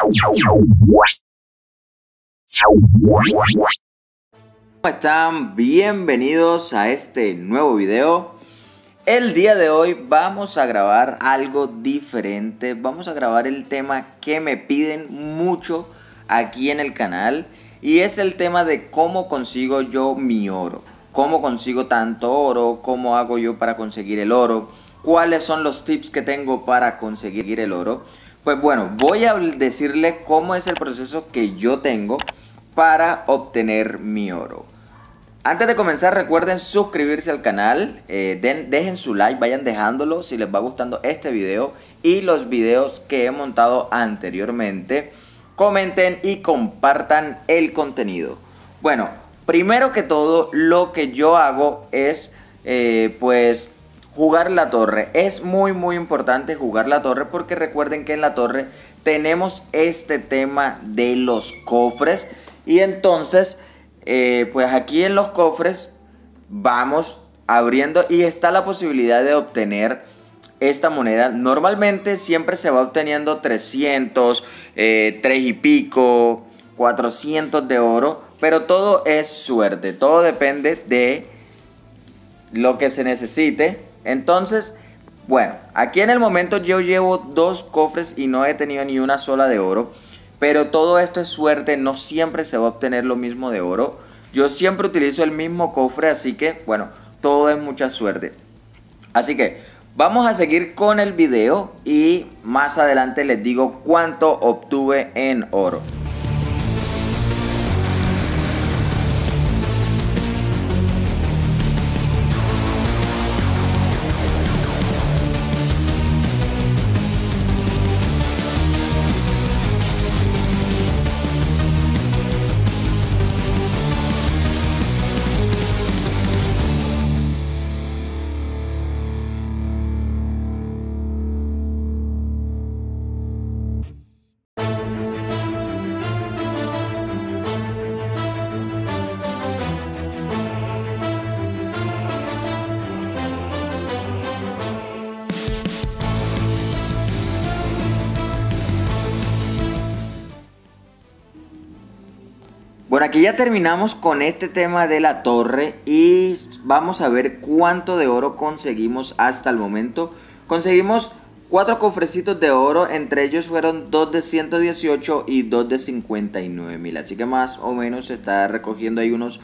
¿Cómo están? Bienvenidos a este nuevo video. El día de hoy vamos a grabar algo diferente. Vamos a grabar el tema que me piden mucho aquí en el canal, y es el tema de cómo consigo yo mi oro. Cómo consigo tanto oro, cómo hago yo para conseguir el oro, cuáles son los tips que tengo para conseguir el oro. Pues bueno, voy a decirles cómo es el proceso que yo tengo para obtener mi oro. Antes de comenzar, recuerden suscribirse al canal, dejen su like, vayan dejándolo si les va gustando este video y los videos que he montado anteriormente. Comenten y compartan el contenido. Bueno, primero que todo, lo que yo hago es pues jugar la torre. Es muy importante jugar la torre, porque recuerden que en la torre tenemos este tema de los cofres. Y entonces pues aquí en los cofres vamos abriendo y está la posibilidad de obtener esta moneda. Normalmente siempre se va obteniendo 300, 3 y pico, 400 de oro, pero todo es suerte, todo depende de lo que se necesite. Entonces, bueno, aquí en el momento yo llevo 2 cofres y no he tenido ni una sola de oro. Pero todo esto es suerte, no siempre se va a obtener lo mismo de oro. Yo siempre utilizo el mismo cofre, así que, bueno, todo es mucha suerte. Así que vamos a seguir con el video y más adelante les digo cuánto obtuve en oro. Bueno, aquí ya terminamos con este tema de la torre y vamos a ver cuánto de oro conseguimos hasta el momento. Conseguimos 4 cofrecitos de oro, entre ellos fueron 2 de 118 y 2 de 59.000. Así que más o menos se está recogiendo ahí unos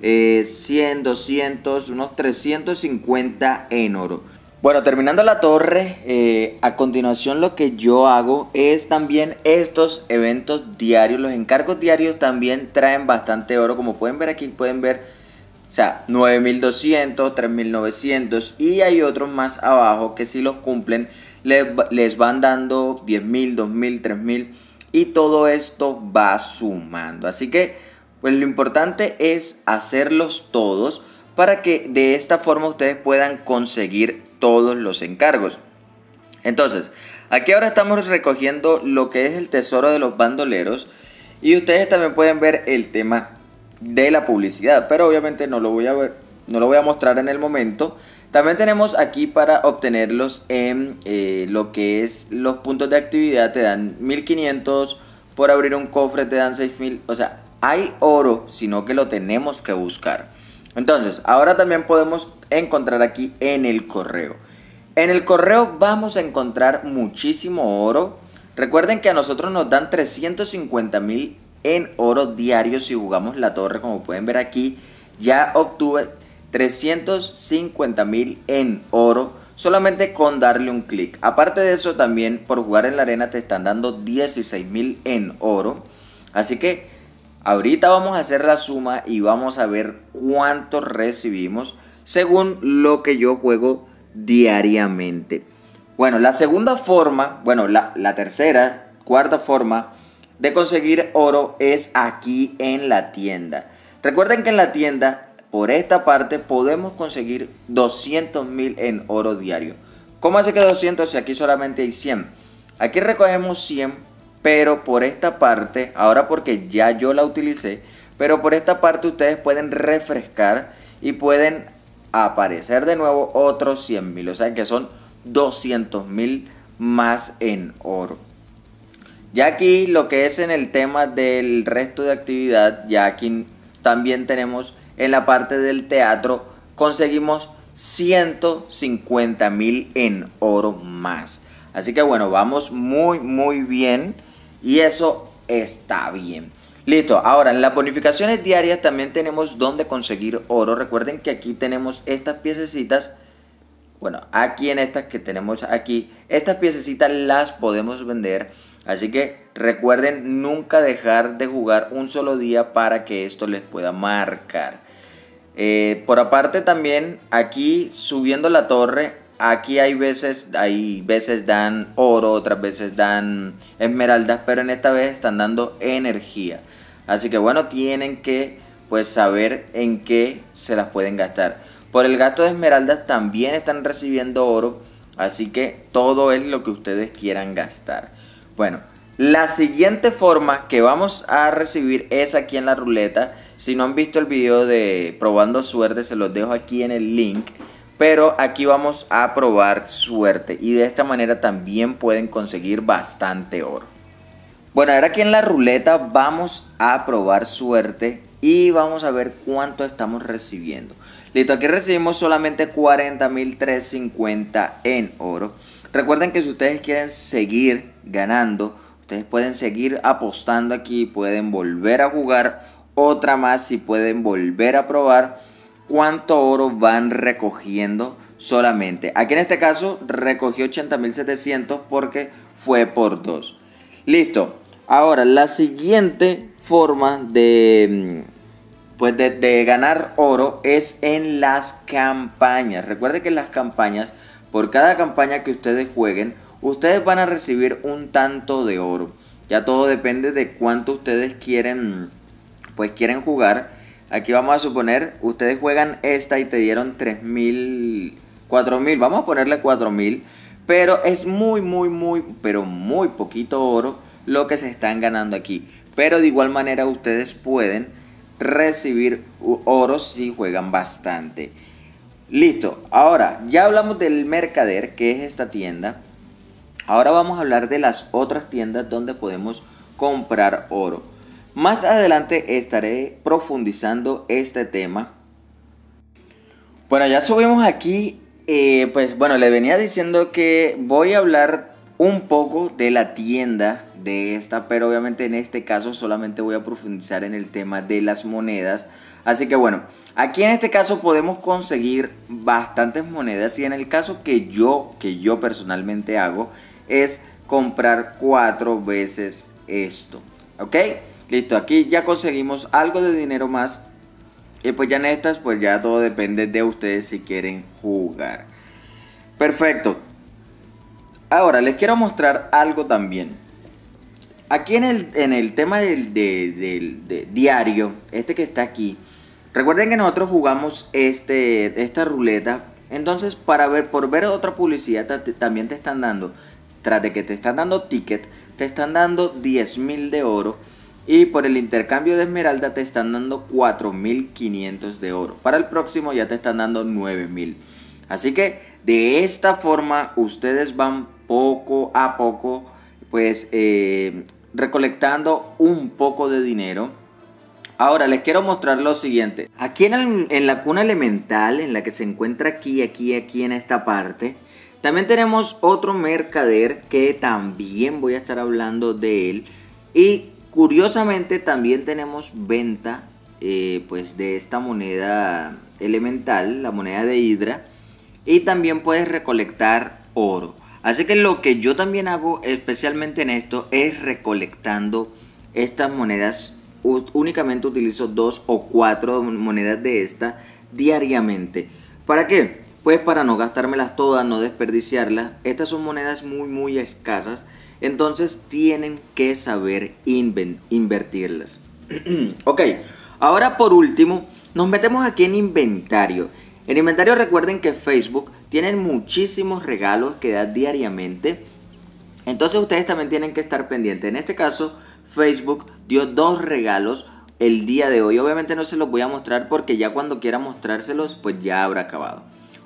100, 200, unos 350 en oro. Bueno, terminando la torre, a continuación lo que yo hago es también estos eventos diarios. Los encargos diarios también traen bastante oro, como pueden ver aquí, pueden ver, o sea, 9.200, 3.900, y hay otros más abajo que si los cumplen les van dando 10.000, 2.000, 3.000, y todo esto va sumando. Así que, pues lo importante es hacerlos todos, para que de esta forma ustedes puedan conseguir todos los encargos. Entonces, aquí ahora estamos recogiendo lo que es el tesoro de los bandoleros. Y ustedes también pueden ver el tema de la publicidad, pero obviamente no lo voy a ver, no lo voy a mostrar en el momento. También tenemos aquí para obtenerlos en lo que es los puntos de actividad. Te dan 1500, por abrir un cofre te dan 6000. O sea, hay oro, sino que lo tenemos que buscar. Entonces, ahora también podemos encontrar aquí en el correo. En el correo vamos a encontrar muchísimo oro. Recuerden que a nosotros nos dan 350.000 en oro diario si jugamos la torre. Como pueden ver aquí, ya obtuve 350.000 en oro solamente con darle un clic. Aparte de eso, también por jugar en la arena te están dando 16.000 en oro. Así que ahorita vamos a hacer la suma y vamos a ver cuánto recibimos según lo que yo juego diariamente. Bueno, la segunda forma, bueno, la tercera, cuarta forma de conseguir oro es aquí en la tienda. Recuerden que en la tienda, por esta parte, podemos conseguir 200.000 en oro diario. ¿Cómo hace que 200 si aquí solamente hay 100? Aquí recogemos 100. Pero por esta parte, ahora porque ya yo la utilicé, pero por esta parte ustedes pueden refrescar y pueden aparecer de nuevo otros 100.000. O sea que son 200.000 más en oro. Ya aquí lo que es en el tema del resto de actividad, ya aquí también tenemos en la parte del teatro, conseguimos 150.000 en oro más. Así que bueno, vamos muy bien y eso está bien. Listo, ahora en las bonificaciones diarias también tenemos donde conseguir oro. Recuerden que aquí tenemos estas piececitas. Bueno, aquí en estas que tenemos aquí, estas piececitas las podemos vender. Así que recuerden nunca dejar de jugar un solo día para que esto les pueda marcar. Por aparte también aquí subiendo la torre, aquí hay veces dan oro, otras veces dan esmeraldas, pero en esta vez están dando energía. Así que bueno, tienen que pues saber en qué se las pueden gastar. Por el gasto de esmeraldas también están recibiendo oro, así que todo es lo que ustedes quieran gastar. Bueno, la siguiente forma que vamos a recibir es aquí en la ruleta. Si no han visto el video de probando suerte, se los dejo aquí en el link. Pero aquí vamos a probar suerte y de esta manera también pueden conseguir bastante oro. Bueno, ahora aquí en la ruleta vamos a probar suerte y vamos a ver cuánto estamos recibiendo. Listo, aquí recibimos solamente 40.350 en oro. Recuerden que si ustedes quieren seguir ganando, ustedes pueden seguir apostando aquí, pueden volver a jugar otra más, si pueden volver a probar cuánto oro van recogiendo solamente. Aquí en este caso recogió 80.700 porque fue por 2. Listo. Ahora la siguiente forma de ganar oro es en las campañas. Recuerden que en las campañas, por cada campaña que ustedes jueguen, ustedes van a recibir un tanto de oro. Ya todo depende de cuánto ustedes quieren jugar. Aquí vamos a suponer, ustedes juegan esta y te dieron 3.000, 4.000, vamos a ponerle 4.000. Pero es muy poquito oro lo que se están ganando aquí. Pero de igual manera ustedes pueden recibir oro si juegan bastante. Listo, ahora ya hablamos del mercader, que es esta tienda. Ahora vamos a hablar de las otras tiendas donde podemos comprar oro. Más adelante estaré profundizando este tema. Bueno, ya subimos aquí, pues bueno, le venía diciendo que voy a hablar un poco de la tienda de esta, pero obviamente en este caso solamente voy a profundizar en el tema de las monedas. Así que bueno, aquí en este caso podemos conseguir bastantes monedas y en el caso que yo personalmente hago es comprar 4 veces esto, ¿ok? Listo, aquí ya conseguimos algo de dinero más y pues ya en estas pues ya todo depende de ustedes si quieren jugar. Perfecto. Ahora les quiero mostrar algo también. Aquí en el tema del diario, este que está aquí, recuerden que nosotros jugamos esta ruleta. Entonces por ver otra publicidad también te están dando, tras de que te están dando ticket, te están dando 10.000 de oro. Y por el intercambio de esmeralda te están dando 4.500 de oro. Para el próximo ya te están dando 9.000. Así que de esta forma ustedes van poco a poco pues recolectando un poco de dinero. Ahora les quiero mostrar lo siguiente. Aquí en la cuna elemental, en la que se encuentra aquí en esta parte, también tenemos otro mercader que también voy a estar hablando de él. Y curiosamente también tenemos venta pues de esta moneda elemental, la moneda de Hidra. Y también puedes recolectar oro. Así que lo que yo también hago especialmente en esto es recolectando estas monedas. Únicamente utilizo 2 o 4 monedas de esta diariamente. ¿Para qué? Pues para no gastármelas todas, no desperdiciarlas. Estas son monedas muy escasas, entonces tienen que saber invertirlas. Ok, ahora por último nos metemos aquí en inventario. En inventario recuerden que Facebook tiene muchísimos regalos que da diariamente. Entonces ustedes también tienen que estar pendientes. En este caso Facebook dio 2 regalos el día de hoy. Obviamente no se los voy a mostrar porque ya cuando quiera mostrárselos pues ya habrá acabado.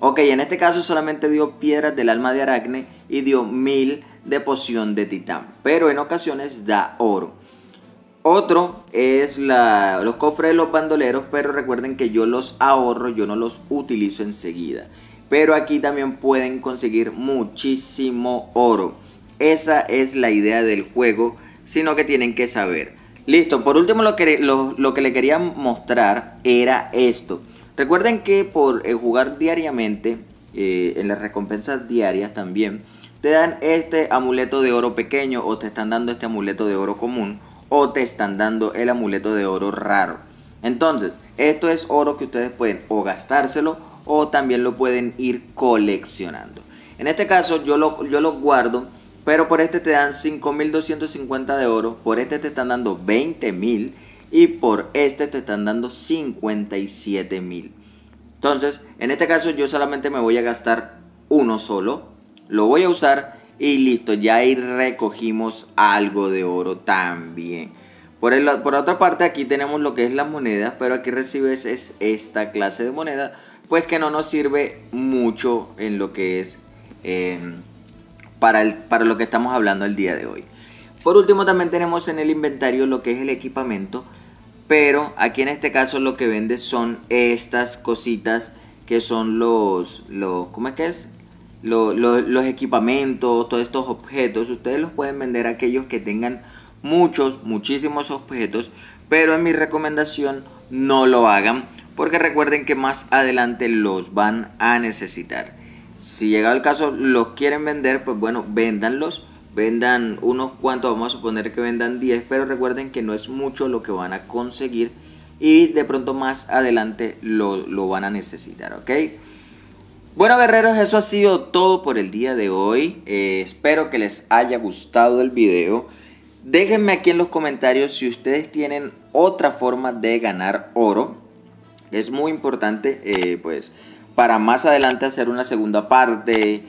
Ok, en este caso solamente dio piedras del alma de Aracne y dio 1000 de poción de titán, pero en ocasiones da oro. Otro es los cofres de los bandoleros, pero recuerden que yo los ahorro, yo no los utilizo enseguida. Pero aquí también pueden conseguir muchísimo oro. Esa es la idea del juego, sino que tienen que saber. Listo, por último lo que le quería mostrar era esto. Recuerden que por jugar diariamente, en las recompensas diarias también, te dan este amuleto de oro pequeño, o te están dando este amuleto de oro común, o te están dando el amuleto de oro raro. Entonces, esto es oro que ustedes pueden o gastárselo, o también lo pueden ir coleccionando. En este caso yo lo guardo, pero por este te dan 5.250 de oro, por este te están dando 20.000 y por este te están dando 57.000. Entonces, en este caso yo solamente me voy a gastar uno solo, lo voy a usar y listo, ya ahí recogimos algo de oro también. Por otra parte, aquí tenemos lo que es las monedas, pero aquí recibes es esta clase de moneda, pues que no nos sirve mucho en lo que es para lo que estamos hablando el día de hoy. Por último, también tenemos en el inventario lo que es el equipamiento, pero aquí en este caso lo que vende son estas cositas que son los ¿cómo es que es? Los equipamientos, todos estos objetos. Ustedes los pueden vender a aquellos que tengan muchísimos objetos, pero en mi recomendación no lo hagan, porque recuerden que más adelante los van a necesitar. Si llega el caso, los quieren vender, pues bueno, véndanlos, vendan unos cuantos, vamos a suponer que vendan 10, pero recuerden que no es mucho lo que van a conseguir y de pronto más adelante lo van a necesitar, ¿ok? Bueno, guerreros, eso ha sido todo por el día de hoy. Espero que les haya gustado el video. Déjenme aquí en los comentarios si ustedes tienen otra forma de ganar oro. Es muy importante, pues, para más adelante hacer una segunda parte,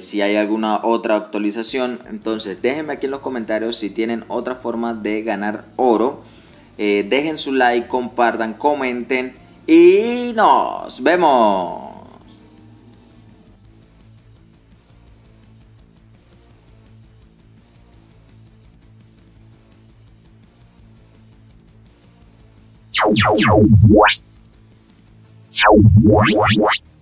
si hay alguna otra actualización. Entonces, déjenme aquí en los comentarios si tienen otra forma de ganar oro. Dejen su like, compartan, comenten y nos vemos. What?